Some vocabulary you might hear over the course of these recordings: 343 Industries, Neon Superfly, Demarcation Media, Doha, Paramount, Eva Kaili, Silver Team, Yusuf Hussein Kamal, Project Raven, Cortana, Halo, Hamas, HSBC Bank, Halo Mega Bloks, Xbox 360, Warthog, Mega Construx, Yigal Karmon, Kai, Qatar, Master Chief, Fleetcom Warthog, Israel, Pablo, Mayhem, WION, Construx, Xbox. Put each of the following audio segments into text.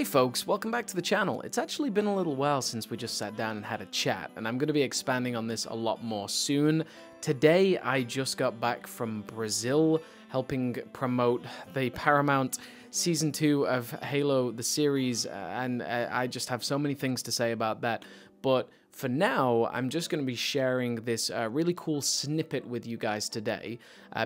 Hey folks, welcome back to the channel. It's actually been a little while since we just sat down and had a chat, and I'm going to be expanding on this a lot more soon. Today, I just got back from Brazil, helping promote the Paramount Season 2 of Halo, the series, and I just have so many things to say about that, but for now, I'm just going to be sharing this really cool snippet with you guys today.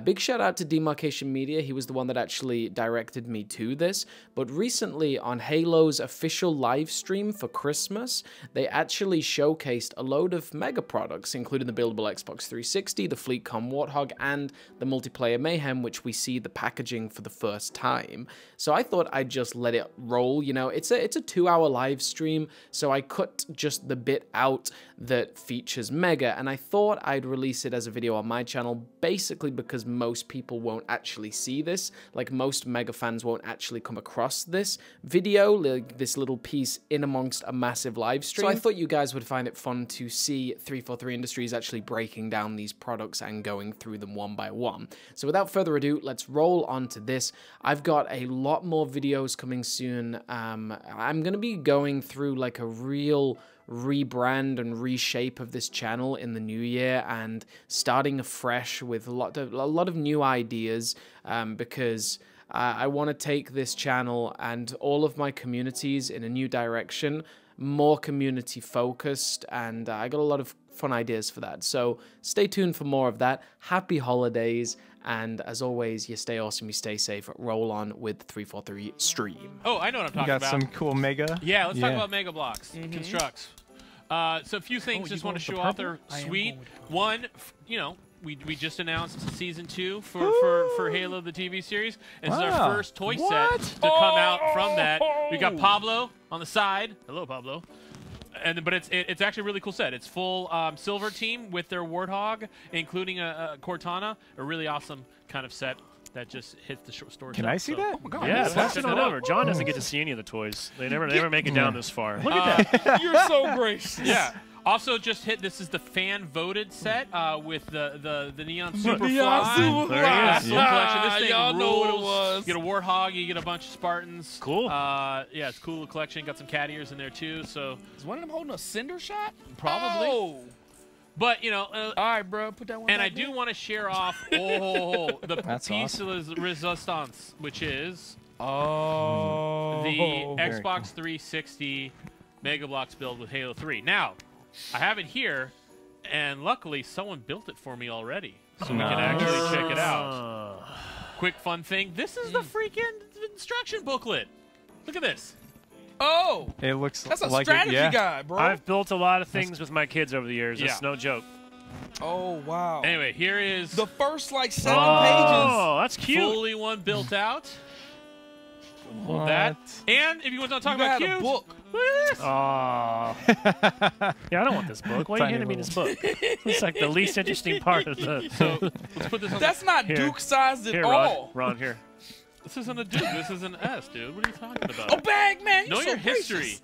Big shout out to Demarcation Media. He was the one that actually directed me to this. But recently on Halo's official live stream for Christmas, they actually showcased a load of mega products, including the buildable Xbox 360, the Fleetcom Warthog, and the multiplayer Mayhem, which we see the packaging for the first time. So I thought I'd just let it roll. You know, it's a 2-hour live stream, so I cut just the bit out that features Mega, and I thought I'd release it as a video on my channel, basically because most people won't actually see this. Like, most Mega fans won't actually come across this video, like this little piece in amongst a massive live stream. So I thought you guys would find it fun to see 343 Industries actually breaking down these products and going through them one by one. So without further ado, let's roll on to this. I've got a lot more videos coming soon. I'm going to be going through like a real rebrand and reshape of this channel in the new year and starting afresh with a lot of new ideas, because I want to take this channel and all of my communities in a new direction, more community focused, and I got a lot of fun ideas for that. So stay tuned for more of that. Happy holidays, and as always, you stay awesome, you stay safe. Roll on with 343 stream. Oh, I know what I'm talking about. You got some cool Mega? Yeah, let's talk about Mega blocks, Construx. So a few things just want to show off their suite. One, you know, we just announced Season 2 for Halo, the TV series. And this is our first toy set to come out from that. We got Pablo on the side. Hello, Pablo. And but it's actually a really cool set. It's full Silver Team with their Warthog, including a Cortana, a really awesome kind of set that just hits the store. Can I see that? Oh my God! Yeah, pass it over. John doesn't get to see any of the toys. They never make it down this far. Look at that! You're so gracious. Yeah. Also, just hit. This is the fan voted set with the Neon Superfly. This thing rules. You get a Warthog, you get a bunch of Spartans. Cool. Yeah, it's a cool collection. Got some cat ears in there too. So is one of them holding a cinder shot? Probably. Oh. But you know. All right, bro, put that one. And I do want to share off the piece of resistance, which is the Xbox 360 Mega Bloks build with Halo 3. Now, I have it here, and luckily someone built it for me already, so we can actually check it out. Quick fun thing, this is the freaking instruction booklet. Look at this. Oh! It looks like a strategy guide, bro. I've built a lot of things with my kids over the years. It's no joke. Oh, wow. Anyway, here is the first, like, 7 pages. Oh, that's cute. Fully one built out. What? That. And if you want to talk about cute, yeah, I don't want this book. Why are you handing me this book? It's like the least interesting part of the. So let's put this on. That's not Duke-sized at all. Ron, here. This isn't a Duke. This is an S, dude. What are you talking about? Oh, bag man. Know your history.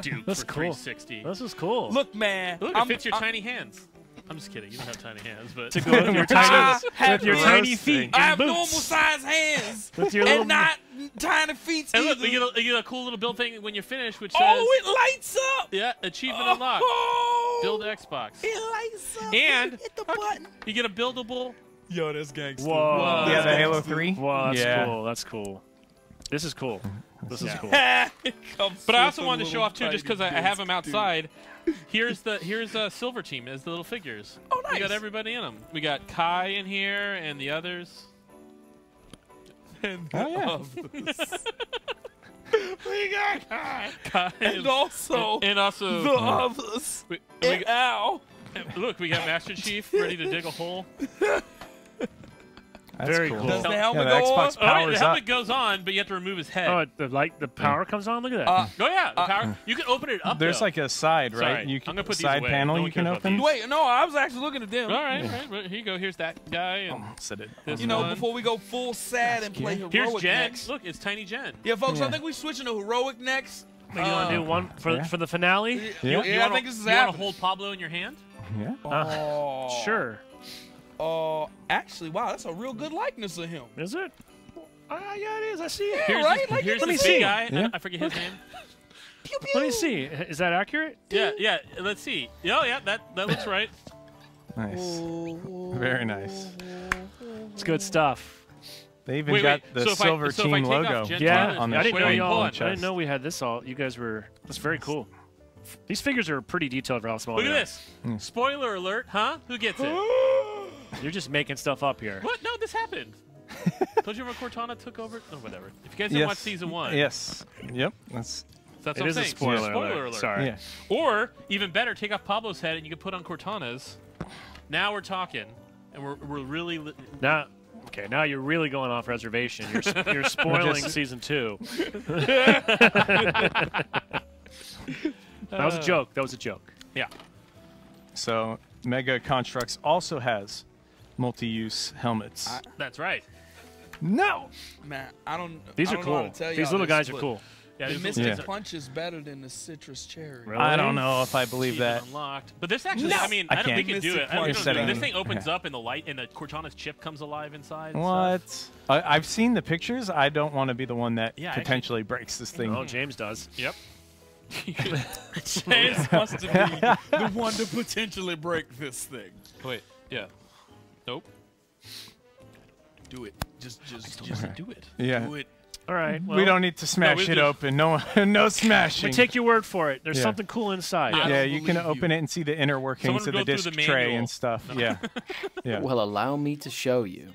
Duke for 360. This is cool. Look, man. Look, it fits your tiny hands. I'm just kidding. You don't have tiny hands, but to go with your tiny, feet. I have normal size hands, and not tiny feet. And look, you get a cool little build thing when you're finished, which says, "Oh, it lights up!" Yeah, achievement unlocked. Build Xbox. It lights up. And hit the button. You get a buildable. Yo, that's gangster. Whoa. Yeah, the Halo 3. Wow, that's cool. That's cool. This is cool. This is cool. But I also wanted to show off too, just because I have them outside. Here's Silver Team as the little figures. Oh, nice. We got everybody in them. We got Kai in here and the others. And we got Kai. And also. And also. The others. And Al. Look, we got Master Chief ready to dig a hole. That's very cool. Does the helmet go on? Oh, the helmet goes on, but you have to remove his head. Oh, the power comes on? Look at that. Oh, yeah. The power. You can open it up, There's like a side, right? You can, I'm going to put side panel you can open? Wait, no, I was actually looking at them. All right, right. Here you go. Here's that guy. And you know, before we go full sad and play heroic next. Look, it's Tiny Jen. Yeah, folks, I think we're switching to heroic next. You want to do one for the finale? Yeah, I think this is happening. You want to hold Pablo in your hand? Yeah. Sure. Actually, wow, that's a real good likeness of him. Is it? Ah, yeah, it is. I see it. Yeah, here's right? Like, let me see. Guy. Yeah. I forget his name. Pew, pew. Let me see. Is that accurate? Yeah, yeah. Let's see. Oh, yeah, that looks right. Nice. Very nice. It's good stuff. They even got the Silver Team logo on the chest. I didn't know we had this all. You guys were. That's very cool. These figures are pretty detailed for how small. Look at this. Mm. Spoiler alert, huh? Who gets it? You're just making stuff up here. What? No, this happened. Told you when Cortana took over? No, whatever. If you guys didn't watch season one. Yes. Yep. That's what I'm saying. It is a spoiler alert. Sorry. Yeah. Or, even better, take off Pablo's head and you can put on Cortana's. Now we're talking. And we're really... Okay, now you're really going off reservation. You're spoiling season two. That was a joke. That was a joke. Yeah. So Mega Construx also has multi-use helmets. That's right. No. Man, I don't. These are cool. These little guys are cool. Yeah, the Mystic Punch is better than the Citrus Cherry. Really? I don't know if I believe that. Unlocked. But this actually, I mean, I don't think you can do it. This thing opens up in the light, and the Cortana's chip comes alive inside. What? I've seen the pictures. I don't want to be the one that potentially breaks this thing. Oh, James does. Yep. James wants to be the one to potentially break this thing. Wait. Yeah. Nope. Do it. Just do it. Yeah. Do it. All right. Well, we don't need to smash it open. No smashing. We take your word for it. There's something cool inside. Yeah, you can open it and see the inner workings of the disc tray and stuff. No. Yeah. Well, allow me to show you.